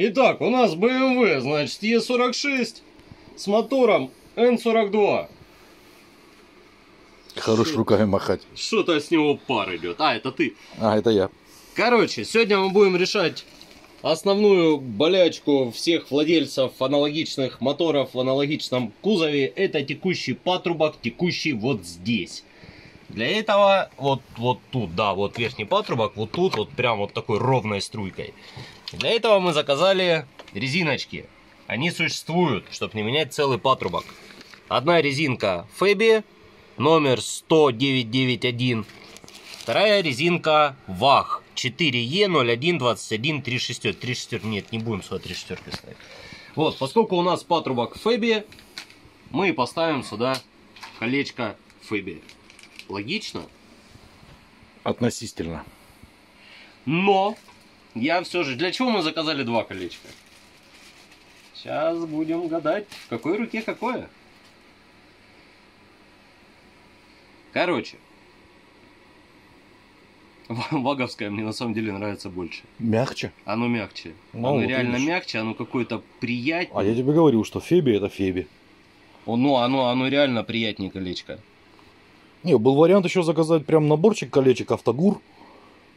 Итак, у нас BMW, значит, E46 с мотором N42. Хорош руками махать. Что-то с него пар идет. А, это ты. А, это я. Короче, сегодня мы будем решать основную болячку всех владельцев аналогичных моторов в аналогичном кузове. Это текущий патрубок, текущий вот здесь. Для этого вот тут, да, вот верхний патрубок, вот тут, вот прям вот такой ровной струйкой. Для этого мы заказали резиночки. Они существуют, чтобы не менять целый патрубок. Одна резинка FEBI, номер 100991. Вторая резинка VAG 4E012136. 36, нет, не будем сюда 36 ставить. Вот, поскольку у нас патрубок FEBI, мы поставим сюда колечко FEBI. Логично? Относительно. Но я все же... Для чего мы заказали два колечка? Сейчас будем гадать, в какой руке какое. Короче. Ваговское мне на самом деле нравится больше. Мягче? Оно мягче. Ну, оно вот реально мягче, оно какое-то приятнее. А я тебе говорил, что FEBI это FEBI. Ну, оно реально приятнее колечко. Не, был вариант еще заказать прям наборчик колечек Автогур.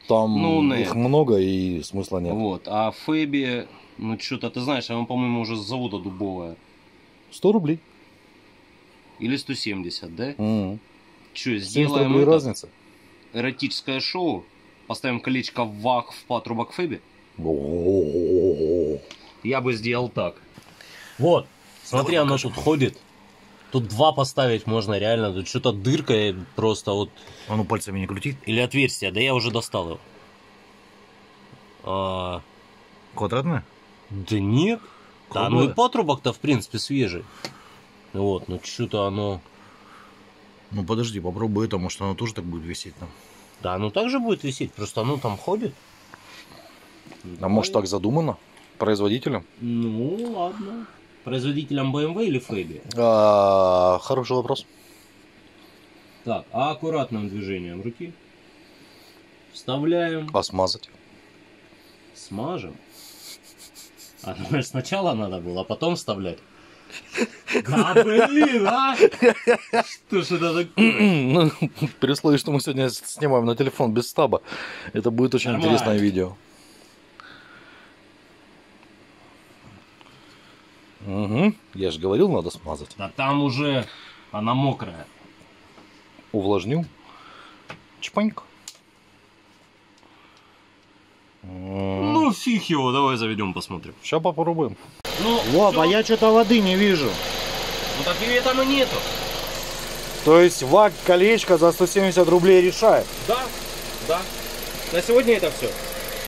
Там ну, их много и смысла нет. Вот, а FEBI, ну что-то, ты знаешь, оно, по-моему, уже с завода дубовое. 100 рублей. Или 170, да? Что, сделаем это? Разница. Эротическое шоу. Поставим колечко ВАГ в патрубок FEBI. Я бы сделал так. Вот, смотри, оно тут ходит. Тут два поставить можно реально. Тут что-то дырка просто вот. А ну пальцами не крутит. Или отверстие. Да я уже достал его. Квадратное? Да нет. Да, ну и патрубок-то в принципе свежий. Вот, ну что-то оно... Ну подожди, попробуй это, может оно тоже так будет висеть там. Да, оно также будет висеть, просто оно там ходит. А может так задумано? Производителем? Ну ладно. Производителем BMW или FEBI? Хороший вопрос. Так, а аккуратным движением руки вставляем. А смазать? Смажем. А думаешь, сначала надо было, а потом вставлять? Да блин, а! Что ж это такое? При условии, что мы сегодня снимаем на телефон без стаба, это будет очень интересное видео. Угу, я же говорил, надо смазать. Да там уже она мокрая. Увлажнил. Чпаньк. Ну фиг его, давай заведем, посмотрим. Сейчас попробуем. Ну, Вов, а я что-то воды не вижу. Ну так ее там и нету. То есть ВАГ колечко за 170 рублей решает? Да, да. На сегодня это все.